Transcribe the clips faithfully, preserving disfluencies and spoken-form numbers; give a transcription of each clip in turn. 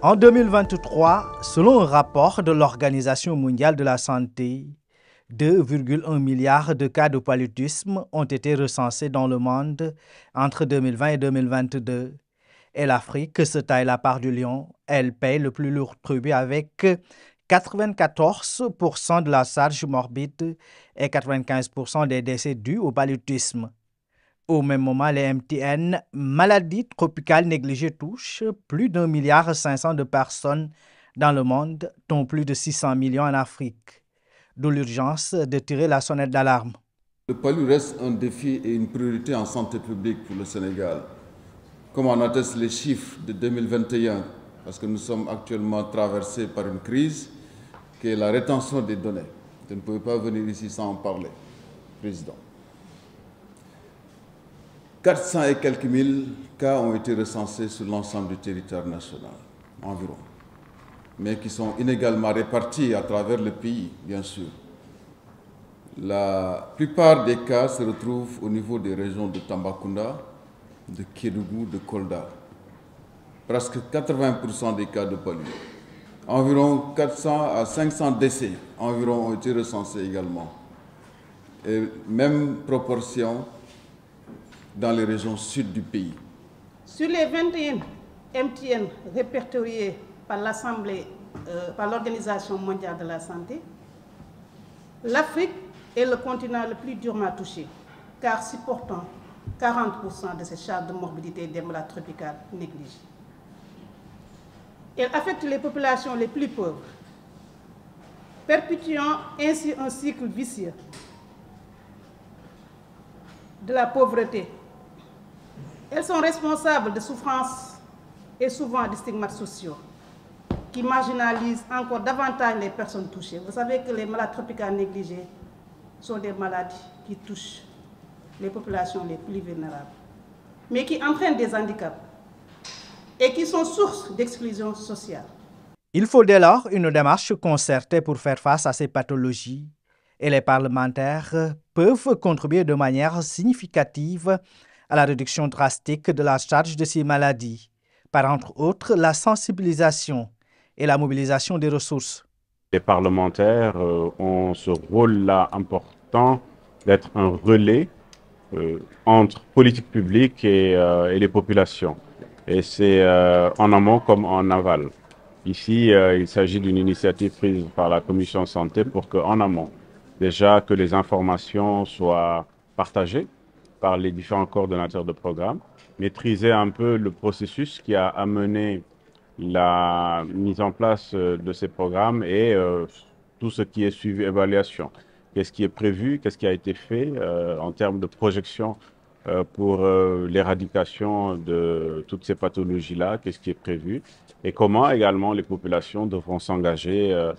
En deux mille vingt-trois, selon un rapport de l'Organisation mondiale de la santé, deux virgule un milliards de cas de paludisme ont été recensés dans le monde entre deux mille vingt et deux mille vingt-deux. Et l'Afrique se taille la part du lion. Elle paye le plus lourd tribut avec quatre-vingt-quatorze pour cent de la charge morbide et quatre-vingt-quinze pour cent des décès dus au paludisme. Au même moment, les M T N, maladies tropicales négligées, touchent plus d'un milliard cinq cents de personnes dans le monde, dont plus de six cents millions en Afrique. D'où l'urgence de tirer la sonnette d'alarme. Le palu reste un défi et une priorité en santé publique pour le Sénégal. Comme en attestent les chiffres de deux mille vingt et un, parce que nous sommes actuellement traversés par une crise qui est la rétention des données. Vous ne pouvez pas venir ici sans en parler, Président. quatre cents et quelques mille cas ont été recensés sur l'ensemble du territoire national, environ, mais qui sont inégalement répartis à travers le pays, bien sûr. La plupart des cas se retrouvent au niveau des régions de Tambacounda, de Kédougou, de Kolda. Presque quatre-vingts pour cent des cas de palu. Environ quatre cents à cinq cents décès environ ont été recensés également. Et même proportion dans les régions sud du pays. Sur les vingt et un M T N répertoriés par l'Assemblée, euh, par l'Organisation mondiale de la santé, l'Afrique est le continent le plus durement touché, car supportant quarante pour cent de ces charges de morbidité des maladies tropicales négligées. Elle affecte les populations les plus pauvres, perpétuant ainsi un cycle vicieux de la pauvreté. Elles sont responsables de souffrances et souvent de stigmates sociaux qui marginalisent encore davantage les personnes touchées. Vous savez que les maladies tropicales négligées sont des maladies qui touchent les populations les plus vulnérables, mais qui entraînent des handicaps et qui sont source d'exclusion sociale. Il faut dès lors une démarche concertée pour faire face à ces pathologies et les parlementaires peuvent contribuer de manière significative à la réduction drastique de la charge de ces maladies, par entre autres la sensibilisation et la mobilisation des ressources. Les parlementaires ont ce rôle-là important d'être un relais euh, entre politique publique et, euh, et les populations. Et c'est euh, en amont comme en aval. Ici, euh, il s'agit d'une initiative prise par la Commission Santé pour qu'en amont, déjà que les informations soient partagées par les différents coordonnateurs de programme, maîtriser un peu le processus qui a amené la mise en place de ces programmes et euh, tout ce qui est suivi, évaluation. Qu'est-ce qui est prévu, qu'est-ce qui a été fait euh, en termes de projection euh, pour euh, l'éradication de toutes ces pathologies-là, qu'est-ce qui est prévu et comment également les populations devront s'engager euh,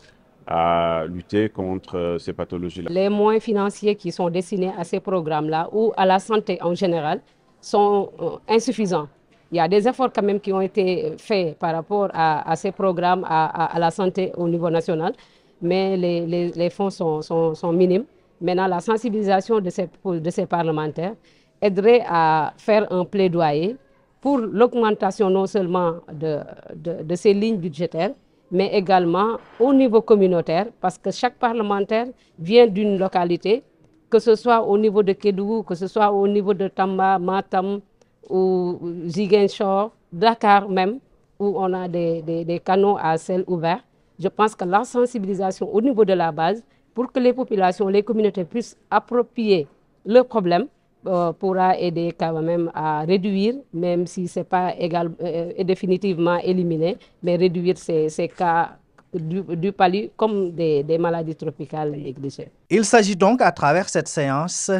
à lutter contre ces pathologies-là. Les moyens financiers qui sont destinés à ces programmes-là ou à la santé en général sont insuffisants. Il y a des efforts quand même qui ont été faits par rapport à, à ces programmes, à, à, à la santé au niveau national, mais les, les, les fonds sont, sont, sont minimes. Maintenant, la sensibilisation de ces, de ces parlementaires aiderait à faire un plaidoyer pour l'augmentation non seulement de, de, de ces lignes budgétaires, mais également au niveau communautaire, parce que chaque parlementaire vient d'une localité, que ce soit au niveau de Kédougou, que ce soit au niveau de Tamba, Matam ou Ziguinchor, Dakar même, où on a des, des, des canaux à sel ouverts. Je pense que la sensibilisation au niveau de la base, pour que les populations, les communautés puissent approprier le problème, euh, pourra aider quand même à réduire, même si ce n'est pas égal, euh, définitivement éliminé, mais réduire ces, ces cas du, du palu comme des, des maladies tropicales négligées. Il s'agit donc à travers cette séance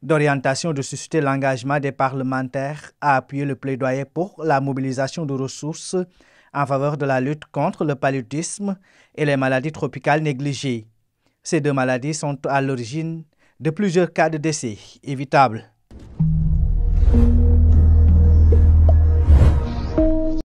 d'orientation de susciter l'engagement des parlementaires à appuyer le plaidoyer pour la mobilisation de ressources en faveur de la lutte contre le paludisme et les maladies tropicales négligées. Ces deux maladies sont à l'origine de plusieurs cas de décès évitables.